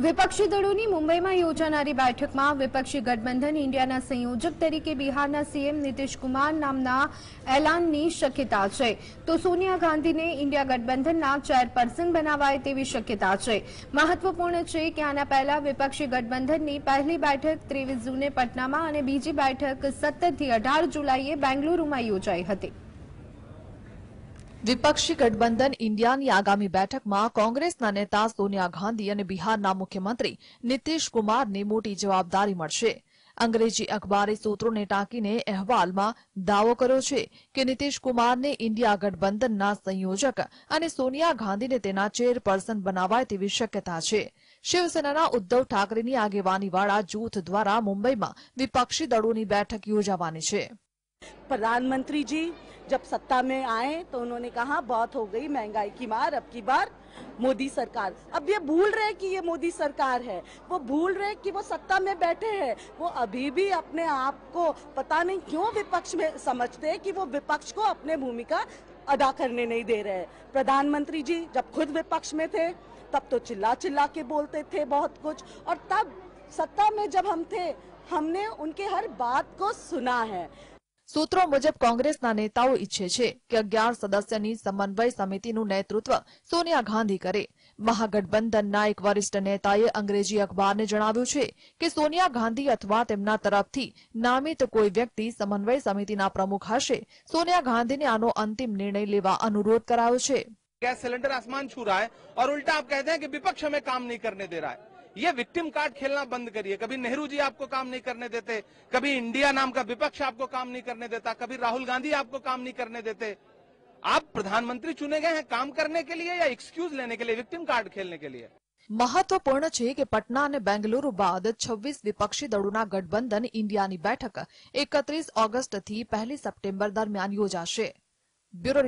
विपक्षी दलों की मुंबई में योजानारी बैठक में विपक्षी गठबंधन इंडिया संयोजक तरीके बिहार सीएम नीतीश कुमार नामना एलान की शक्यता है तो सोनिया गांधी ने इंडिया गठबंधन चेरपर्सन बनावाय तेवी शक्यता है। महत्वपूर्ण है कि आना पहला विपक्षी गठबंधन की पहली बैठक 23 जूने पटना में और बीजी बैठक 17 થી 18 जुलाईए बेंगलुरू में योजाई हती। विपक्षी गठबंधन इंडिया की आगामी बैठक में कांग्रेस नेता सोनिया गांधी और बिहार मुख्यमंत्री नीतीश कुमार ने मोटी जवाबदारी मळशे। अंग्रेजी अखबारी सूत्रों ने टांकीने अहवाल में दावो कर्यो छे कि नीतीश कुमार ने इंडिया गठबंधन संयोजक और सोनिया गांधी ने तेना चेरपर्सन बनावाय तेवी शक्यता है। शिवसेना उद्धव ठाकरे आगेवानी वाला जूथ द्वारा मुंबई में विपक्षी दलों की बैठक योजावानी छे। प्रधानमंत्री जी जब सत्ता में आए तो उन्होंने कहा बहुत हो गई महंगाई की मार, अब की बार मोदी सरकार। अब ये भूल रहे कि ये मोदी सरकार है, वो भूल रहे कि वो सत्ता में बैठे हैं। वो अभी भी अपने आप को पता नहीं क्यों विपक्ष में समझते हैं कि वो विपक्ष को अपने भूमिका अदा करने नहीं दे रहे। प्रधानमंत्री जी जब खुद विपक्ष में थे तब तो चिल्ला चिल्ला के बोलते थे बहुत कुछ, और तब सत्ता में जब हम थे हमने उनके हर बात को सुना है। सूत्रों मुजब कांग्रेस नेताओं इच्छे छे कि 11 सदस्यनी समन्वय समिति नेतृत्व सोनिया गांधी करे। महागठबंधन एक वरिष्ठ नेताए अंग्रेजी अखबार ने जणाव्यु छे कि सोनिया गांधी अथवा तेमना तरफथी नामित कोई व्यक्ति समन्वय समिति प्रमुख हशे। सोनिया गांधी ने आनो अंतिम निर्णय लेवा अनुरोध करायो छे। गैस सिलेंडर आसमान छू रहा है और उल्टा आप कहते हैं कि विपक्ष हमें काम नहीं करने दे रहा है। ये विक्टिम कार्ड खेलना बंद करिए। कभी नेहरू जी आपको काम नहीं करने देते, कभी इंडिया नाम का विपक्ष आपको काम नहीं करने देता, कभी राहुल गांधी आपको काम नहीं करने देते। आप प्रधानमंत्री चुने गए हैं काम करने के लिए या एक्सक्यूज लेने के लिए, विक्टिम कार्ड खेलने के लिए? महत्वपूर्ण है कि पटना और बेंगलुरु बाद 26 विपक्षी दलों गठबंधन इंडिया की बैठक 31 ऑगस्ट थी 1 सप्टेम्बर दरमियान योजाशे। ब्यूरो